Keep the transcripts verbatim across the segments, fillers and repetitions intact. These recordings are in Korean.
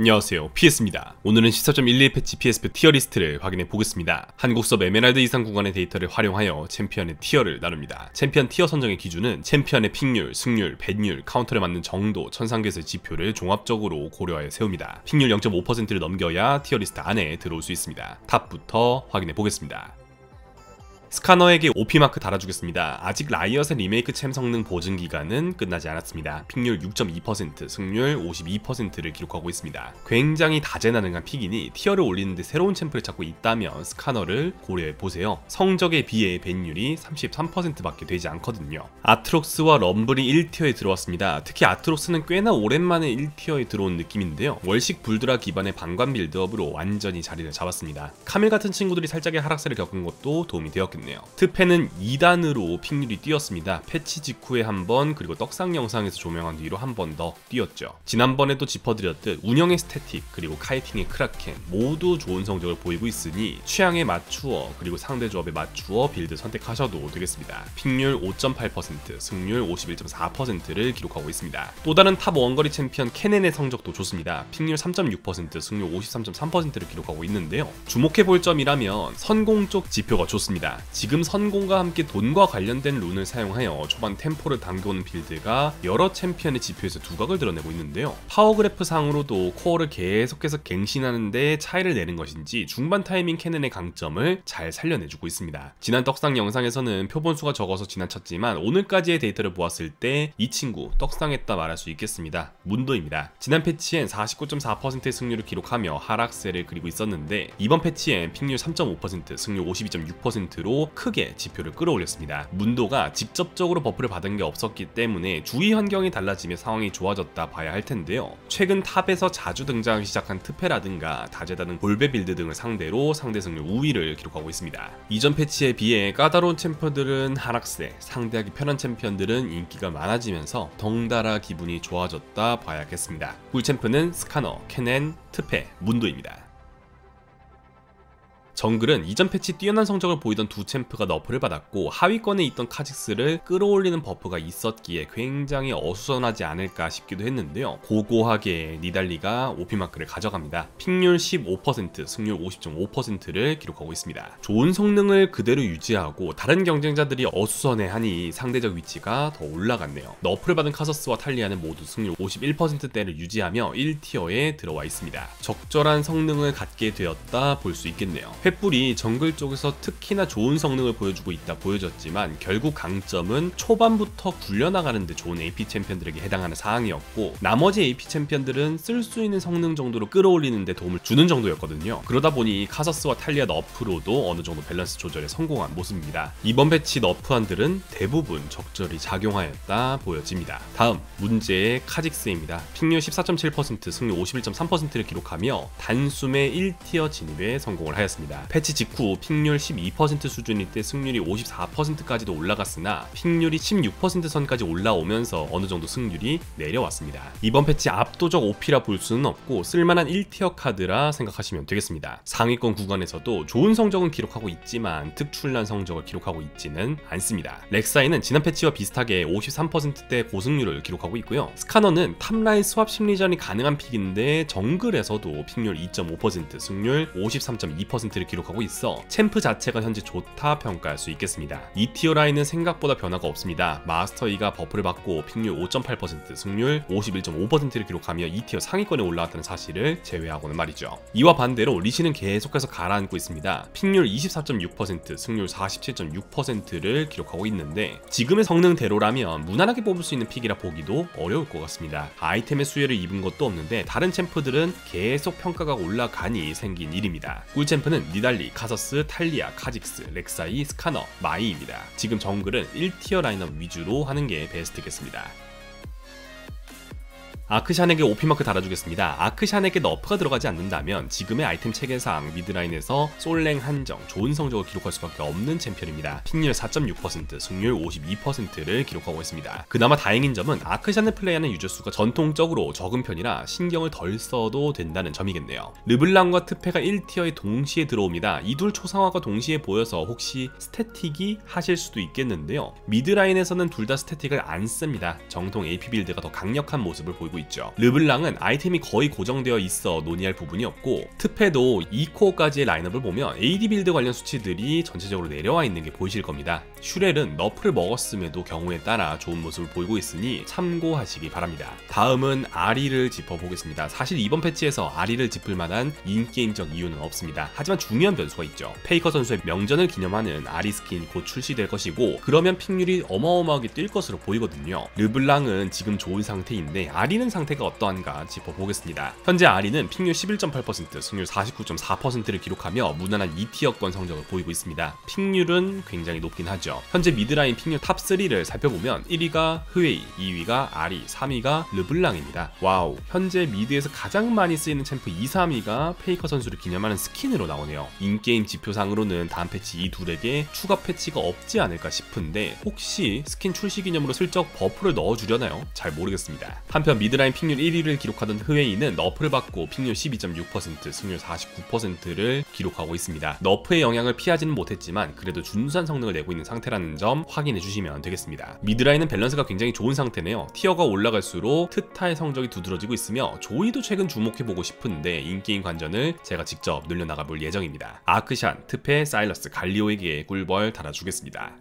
안녕하세요, 피에스입니다. 오늘은 십사 점 일일 패치 피에스피 티어 리스트를 확인해 보겠습니다. 한국 서버 에메랄드 이상 구간의 데이터를 활용하여 챔피언의 티어를 나눕니다. 챔피언 티어 선정의 기준은 챔피언의 픽률, 승률, 배율, 카운터에 맞는 정도, 천상계에서의 지표를 종합적으로 고려하여 세웁니다. 픽률 영 점 오 퍼센트를 넘겨야 티어 리스트 안에 들어올 수 있습니다. 탑부터 확인해 보겠습니다. 스카너에게 오피 마크 달아주겠습니다. 아직 라이엇의 리메이크 챔 성능 보증 기간은 끝나지 않았습니다. 픽률 육 점 이 퍼센트, 승률 오십이 퍼센트를 기록하고 있습니다. 굉장히 다재다능한 픽이니 티어를 올리는데 새로운 챔프를 찾고 있다면 스카너를 고려해보세요. 성적에 비해 벤율이 삼십삼 퍼센트밖에 되지 않거든요. 아트록스와 럼블이 일 티어에 들어왔습니다. 특히 아트록스는 꽤나 오랜만에 일 티어에 들어온 느낌인데요. 월식 불드라 기반의 방관 빌드업으로 완전히 자리를 잡았습니다. 카밀 같은 친구들이 살짝의 하락세를 겪은 것도 도움이 되었겠네요. 트페는 이 단으로 픽률이 뛰었습니다. 패치 직후에 한번, 그리고 떡상 영상에서 조명한 뒤로 한 번 더 뛰었죠. 지난번에도 짚어드렸듯 운영의 스태틱, 그리고 카이팅의 크라켄 모두 좋은 성적을 보이고 있으니 취향에 맞추어, 그리고 상대 조합에 맞추어 빌드 선택하셔도 되겠습니다. 픽률 오 점 팔 퍼센트, 승률 오십일 점 사 퍼센트를 기록하고 있습니다. 또 다른 탑 원거리 챔피언 케넨의 성적도 좋습니다. 픽률 삼 점 육 퍼센트, 승률 오십삼 점 삼 퍼센트를 기록하고 있는데요. 주목해볼 점이라면 선공 쪽 지표가 좋습니다. 지금 선공과 함께 돈과 관련된 룬을 사용하여 초반 템포를 당겨오는 빌드가 여러 챔피언의 지표에서 두각을 드러내고 있는데요. 파워그래프 상으로도 코어를 계속해서 갱신하는데 차이를 내는 것인지 중반 타이밍 케넨의 강점을 잘 살려내주고 있습니다. 지난 떡상 영상에서는 표본수가 적어서 지나쳤지만 오늘까지의 데이터를 보았을 때 이 친구 떡상했다 말할 수 있겠습니다. 문도입니다. 지난 패치엔 사십구 점 사 퍼센트의 승률을 기록하며 하락세를 그리고 있었는데 이번 패치엔 픽률 삼 점 오 퍼센트, 승률 오십이 점 육 퍼센트로 크게 지표를 끌어올렸습니다. 문도가 직접적으로 버프를 받은 게 없었기 때문에 주위 환경이 달라지며 상황이 좋아졌다 봐야 할 텐데요. 최근 탑에서 자주 등장하기 시작한 트페라든가 다재다능 골베 빌드 등을 상대로 상대 승률 오 위를 기록하고 있습니다. 이전 패치에 비해 까다로운 챔피언들은 하락세, 상대하기 편한 챔피언들은 인기가 많아지면서 덩달아 기분이 좋아졌다 봐야겠습니다. 꿀챔프는 스카너, 케넨, 트페, 문도입니다. 정글은 이전 패치 뛰어난 성적을 보이던 두 챔프가 너프를 받았고 하위권에 있던 카직스를 끌어올리는 버프가 있었기에 굉장히 어수선하지 않을까 싶기도 했는데요. 고고하게 니달리가 오피 마크를 가져갑니다. 픽률 십오 퍼센트, 승률 오십 점 오 퍼센트를 기록하고 있습니다. 좋은 성능을 그대로 유지하고 다른 경쟁자들이 어수선해하니 상대적 위치가 더 올라갔네요. 너프를 받은 카서스와 탈리아는 모두 승률 오십일 퍼센트대를 유지하며 일 티어에 들어와 있습니다. 적절한 성능을 갖게 되었다 볼 수 있겠네요. 횃불이 정글 쪽에서 특히나 좋은 성능을 보여주고 있다 보여졌지만 결국 강점은 초반부터 굴려나가는데 좋은 에이피 챔피언들에게 해당하는 사항이었고 나머지 에이피 챔피언들은 쓸 수 있는 성능 정도로 끌어올리는데 도움을 주는 정도였거든요. 그러다 보니 카서스와 탈리아 너프로도 어느 정도 밸런스 조절에 성공한 모습입니다. 이번 배치 너프안들은 대부분 적절히 작용하였다 보여집니다. 다음 문제의 카직스입니다. 픽률 십사 점 칠 퍼센트, 승률 오십일 점 삼 퍼센트를 기록하며 단숨에 일 티어 진입에 성공을 하였습니다. 패치 직후 픽률 십이 퍼센트 수준일 때 승률이 오십사 퍼센트까지도 올라갔으나 픽률이 십육 퍼센트 선까지 올라오면서 어느정도 승률이 내려왔습니다. 이번 패치 압도적 오피라 볼 수는 없고 쓸만한 일 티어 카드라 생각하시면 되겠습니다. 상위권 구간에서도 좋은 성적은 기록하고 있지만 특출난 성적을 기록하고 있지는 않습니다. 렉사이는 지난 패치와 비슷하게 오십삼 퍼센트대 고승률을 기록하고 있고요. 스카너는 탑라인 스왑 심리전이 가능한 픽인데 정글에서도 픽률 이 점 오 퍼센트, 승률 오십삼 점 이 퍼센트 를 기록하고 있어 챔프 자체가 현재 좋다 평가할 수 있겠습니다. 이 티어 라인은 생각보다 변화가 없습니다. 마스터 이가 버프를 받고 픽률 오 점 팔 퍼센트, 승률 오십일 점 오 퍼센트를 기록하며 이 티어 상위권에 올라왔다는 사실을 제외하고는 말이죠. 이와 반대로 리시는 계속해서 가라앉고 있습니다. 픽률 이십사 점 육 퍼센트, 승률 사십칠 점 육 퍼센트를 기록하고 있는데 지금의 성능대로라면 무난하게 뽑을 수 있는 픽이라 보기도 어려울 것 같습니다. 아이템의 수혜를 입은 것도 없는데 다른 챔프들은 계속 평가가 올라가니 생긴 일입니다. 꿀챔프는 니달리, 카서스, 탈리아, 카직스, 렉사이, 스카너, 마이입니다. 지금 정글은 일 티어 라인업 위주로 하는 게 베스트겠습니다. 아크샨에게 오피 마크 달아주겠습니다. 아크샨에게 너프가 들어가지 않는다면 지금의 아이템 체계상 미드라인에서 솔랭 한정, 좋은 성적을 기록할 수밖에 없는 챔피언입니다. 픽률 사 점 육 퍼센트, 승률 오십이 퍼센트를 기록하고 있습니다. 그나마 다행인 점은 아크샨을 플레이하는 유저 수가 전통적으로 적은 편이라 신경을 덜 써도 된다는 점이겠네요. 르블랑과 트페가 일 티어에 동시에 들어옵니다. 이 둘 초상화가 동시에 보여서 혹시 스태틱이 하실 수도 있겠는데요. 미드라인에서는 둘 다 스태틱을 안 씁니다. 정통 에이피 빌드가 더 강력한 모습을 보이고 있죠. 르블랑은 아이템이 거의 고정되어 있어 논의할 부분이 없고, 트페도 이 코어까지의 라인업을 보면 에이디 빌드 관련 수치들이 전체적으로 내려와 있는 게 보이실 겁니다. 슈렐은 너프를 먹었음에도 경우에 따라 좋은 모습을 보이고 있으니 참고하시기 바랍니다. 다음은 아리를 짚어보겠습니다. 사실 이번 패치에서 아리를 짚을 만한 인게임적 이유는 없습니다. 하지만 중요한 변수가 있죠. 페이커 선수의 명전을 기념하는 아리 스킨이 곧 출시될 것이고, 그러면 픽률이 어마어마하게 뛸 것으로 보이거든요. 르블랑은 지금 좋은 상태인데 아리는 상태가 어떠한가 짚어보겠습니다. 현재 아리는 픽률 십일 점 팔 퍼센트, 승률 사십구 점 사 퍼센트를 기록하며 무난한 이 티어권 성적을 보이고 있습니다. 픽률은 굉장히 높긴 하죠. 현재 미드라인 픽률 탑 쓰리를 살펴보면 일 위가 흐웨이, 이 위가 아리, 삼 위가 르블랑입니다. 와우, 현재 미드에서 가장 많이 쓰이는 챔프 이, 삼 위가 페이커 선수를 기념하는 스킨으로 나오네요. 인게임 지표상으로는 다음 패치 이 둘에게 추가 패치가 없지 않을까 싶은데, 혹시 스킨 출시 기념으로 슬쩍 버프를 넣어주려나요? 잘 모르겠습니다. 한편 미드라인 픽률 일 위를 기록하던 흐웨이는 너프를 받고 픽률 십이 점 육 퍼센트, 승률 사십구 퍼센트를 기록하고 있습니다. 너프의 영향을 피하지는 못했지만 그래도 준수한 성능을 내고 있는 상태라는 점 확인해 주시면 되겠습니다. 미드라인은 밸런스가 굉장히 좋은 상태네요. 티어가 올라갈수록 트타의 성적이 두드러지고 있으며, 조이도 최근 주목해보고 싶은데 인게임 관전을 제가 직접 늘려나가볼 예정입니다. 아크샨, 트페, 사일러스, 갈리오에게 꿀벌 달아주겠습니다.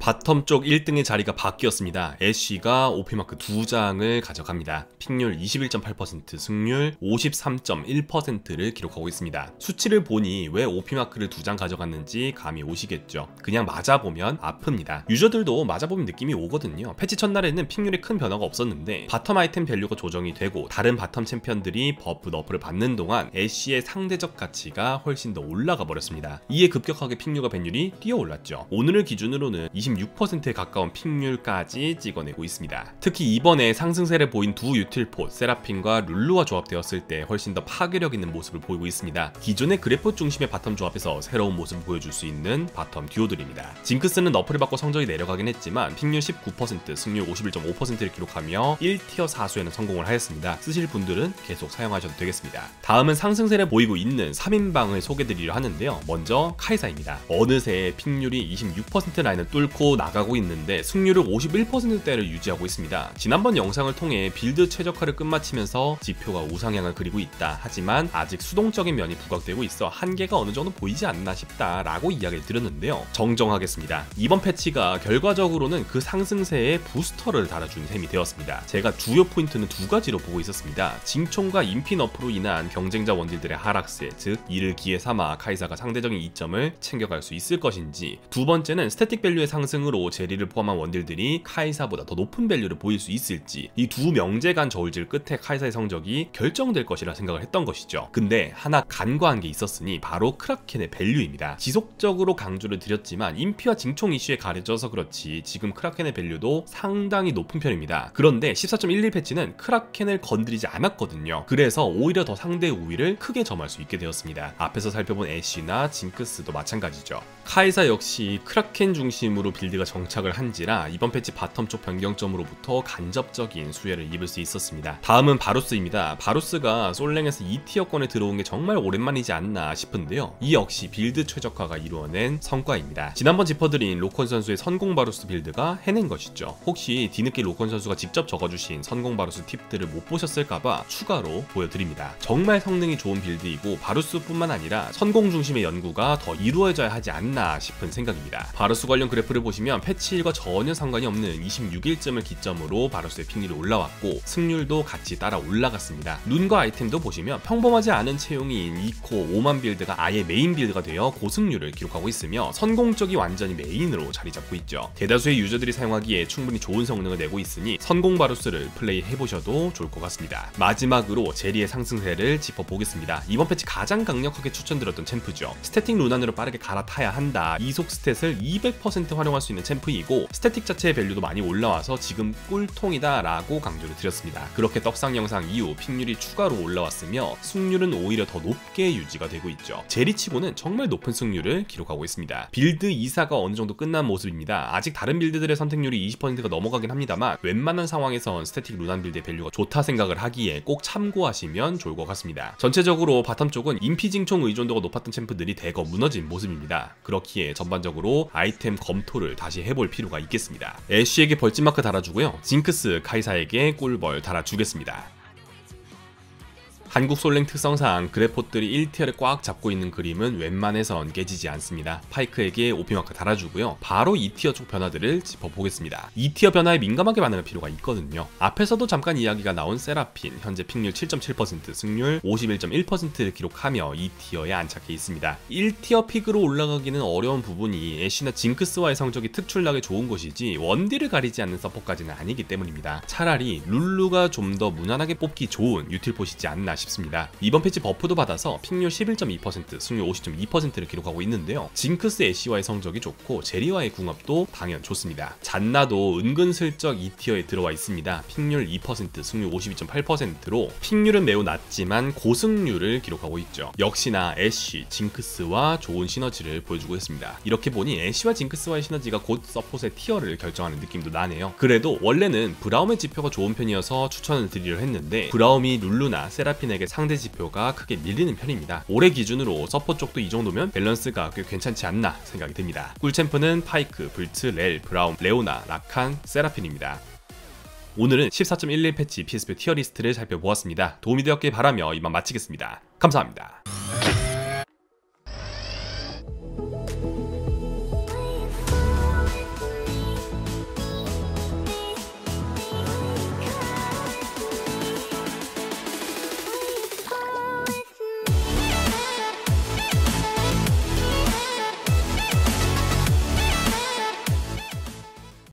바텀 쪽 일 등의 자리가 바뀌었습니다. 애쉬가 오피마크 두 장을 가져갑니다. 픽률 이십일 점 팔 퍼센트, 승률 오십삼 점 일 퍼센트를 기록하고 있습니다. 수치를 보니 왜 오피마크를 두 장 가져갔는지 감이 오시겠죠. 그냥 맞아보면 아픕니다. 유저들도 맞아보면 느낌이 오거든요. 패치 첫날에는 픽률에 큰 변화가 없었는데, 바텀 아이템 밸류가 조정이 되고 다른 바텀 챔피언들이 버프 너프를 받는 동안 애쉬의 상대적 가치가 훨씬 더 올라가 버렸습니다. 이에 급격하게 픽률과 밸류이 뛰어올랐죠. 오늘을 기준으로는 이십육 퍼센트에 가까운 픽률까지 찍어내고 있습니다. 특히 이번에 상승세를 보인 두 유틸포 세라핀과 룰루와 조합되었을 때 훨씬 더 파괴력 있는 모습을 보이고 있습니다. 기존의 그래프 중심의 바텀 조합에서 새로운 모습을 보여줄 수 있는 바텀 듀오들입니다. 징크스는 너프를 받고 성적이 내려가긴 했지만 픽률 십구 퍼센트, 승률 오십일 점 오 퍼센트를 기록하며 일 티어 사수에는 성공을 하였습니다. 쓰실 분들은 계속 사용하셔도 되겠습니다. 다음은 상승세를 보이고 있는 삼 인방을 소개드리려 하는데요. 먼저 카이사입니다. 어느새 픽률이 이십육 퍼센트 라인을 뚫고 나가고 있는데 승률을 오십일 퍼센트대를 유지하고 있습니다. 지난번 영상을 통해 빌드 최적화를 끝마치면서 지표가 우상향을 그리고 있다, 하지만 아직 수동적인 면이 부각되고 있어 한계가 어느 정도 보이지 않나 싶다 라고 이야기를 드렸는데요. 정정하겠습니다. 이번 패치가 결과적으로는 그 상승세에 부스터를 달아준 셈이 되었습니다. 제가 주요 포인트는 두 가지로 보고 있었습니다. 징총과 인핀 업으로 인한 경쟁자 원딜들의 하락세, 즉 이를 기회 삼아 카이사가 상대적인 이점을 챙겨갈 수 있을 것인지, 두 번째는 스태틱 밸류의 상 상승으로 제리를 포함한 원딜들이 카이사보다 더 높은 밸류를 보일 수 있을지, 이 두 명제 간 저울질 끝에 카이사의 성적이 결정될 것이라 생각을 했던 것이죠. 근데 하나 간과한 게 있었으니 바로 크라켄의 밸류입니다. 지속적으로 강조를 드렸지만 인피와 징총 이슈에 가려져서 그렇지 지금 크라켄의 밸류도 상당히 높은 편입니다. 그런데 십사 점 일일 패치는 크라켄을 건드리지 않았거든요. 그래서 오히려 더 상대의 우위를 크게 점할 수 있게 되었습니다. 앞에서 살펴본 애쉬나 징크스도 마찬가지죠. 카이사 역시 크라켄 중심으로 빌드가 정착을 한지라 이번 패치 바텀 쪽 변경점으로부터 간접적인 수혜를 입을 수 있었습니다. 다음은 바루스입니다. 바루스가 솔랭에서 이 티어권에 들어온 게 정말 오랜만이지 않나 싶은데요. 이 역시 빌드 최적화가 이루어낸 성과입니다. 지난번 짚어드린 로콘 선수의 선공 바루스 빌드가 해낸 것이죠. 혹시 뒤늦게 로콘 선수가 직접 적어주신 선공 바루스 팁들을 못 보셨을까봐 추가로 보여드립니다. 정말 성능이 좋은 빌드이고 바루스뿐만 아니라 선공 중심의 연구가 더 이루어져야 하지 않나 싶은 생각입니다. 바루스 관련 그래프를 보시면 패치 일과 전혀 상관이 없는 이십육 일쯤을 기점으로 바루스의 픽률이 올라왔고 승률도 같이 따라 올라갔습니다. 룬과 아이템도 보시면 평범하지 않은 채용인 이 코 오만 빌드가 아예 메인 빌드가 되어 고승률을 기록하고 있으며 선공 쪽이 완전히 메인으로 자리 잡고 있죠. 대다수의 유저들이 사용하기에 충분히 좋은 성능을 내고 있으니 선공 바루스를 플레이해보셔도 좋을 것 같습니다. 마지막으로 제리의 상승세를 짚어보겠습니다. 이번 패치 가장 강력하게 추천드렸던 챔프죠. 스태팅 루난으로 빠르게 갈아타야 한다. 이속 스탯을 이백 퍼센트 활용 할 수 있는 챔프이고 스태틱 자체의 밸류도 많이 올라와서 지금 꿀통이다 라고 강조를 드렸습니다. 그렇게 떡상 영상 이후 픽률이 추가로 올라왔으며 승률은 오히려 더 높게 유지가 되고 있죠. 제리치고는 정말 높은 승률을 기록하고 있습니다. 빌드 이사가 어느 정도 끝난 모습입니다. 아직 다른 빌드들의 선택률이 이십 퍼센트가 넘어가긴 합니다만 웬만한 상황에선 스태틱 루난 빌드의 밸류가 좋다 생각을 하기에 꼭 참고하시면 좋을 것 같습니다. 전체적으로 바텀 쪽은 인피징총 의존도가 높았던 챔프들이 대거 무너진 모습입니다. 그렇기에 전반적으로 아이템 검토를 공부를 다시 해볼 필요가 있겠습니다. 애쉬에게 벌집마크 달아주고요. 징크스, 카이사에게 꿀벌 달아주겠습니다. 한국 솔랭 특성상 그래포들이 일 티어를 꽉 잡고 있는 그림은 웬만해선 깨지지 않습니다. 파이크에게 오피마크 달아주고요. 바로 이 티어 쪽 변화들을 짚어보겠습니다. 이 티어 변화에 민감하게 반응할 필요가 있거든요. 앞에서도 잠깐 이야기가 나온 세라핀, 현재 픽률 칠 점 칠 퍼센트, 승률 오십일 점 일 퍼센트를 기록하며 이 티어에 안착해 있습니다. 일 티어 픽으로 올라가기는 어려운 부분이 애쉬나 징크스와의 성적이 특출나게 좋은 것이지 원딜을 가리지 않는 서포까지는 아니기 때문입니다. 차라리 룰루가 좀 더 무난하게 뽑기 좋은 유틸포시지 않나 싶습니다. 이번 패치 버프도 받아서 픽률 십일 점 이 퍼센트, 승률 오십 점 이 퍼센트를 기록하고 있는데요. 징크스 애쉬와의 성적이 좋고 제리와의 궁합도 당연 좋습니다. 잔나도 은근슬쩍 이 티어에 들어와 있습니다. 픽률 이 퍼센트, 승률 오십이 점 팔 퍼센트로 픽률은 매우 낮지만 고승률을 기록하고 있죠. 역시나 애쉬, 징크스와 좋은 시너지를 보여주고 있습니다. 이렇게 보니 애쉬와 징크스와의 시너지가 곧 서폿의 티어를 결정하는 느낌도 나네요. 그래도 원래는 브라움의 지표가 좋은 편이어서 추천을 드리려 했는데 브라움이 룰루나 세라핀 에게 상대 지표가 크게 밀리는 편입니다. 올해 기준으로 서폿 쪽도 이 정도면 밸런스가 꽤 괜찮지 않나 생각이 듭니다. 꿀챔프는 파이크, 불트, 렐, 브라움, 레오나, 라칸, 세라핀입니다. 오늘은 십사 점 일일 패치 피에스피 티어 리스트를 살펴보았습니다. 도움이 되었길 바라며 이만 마치겠습니다. 감사합니다.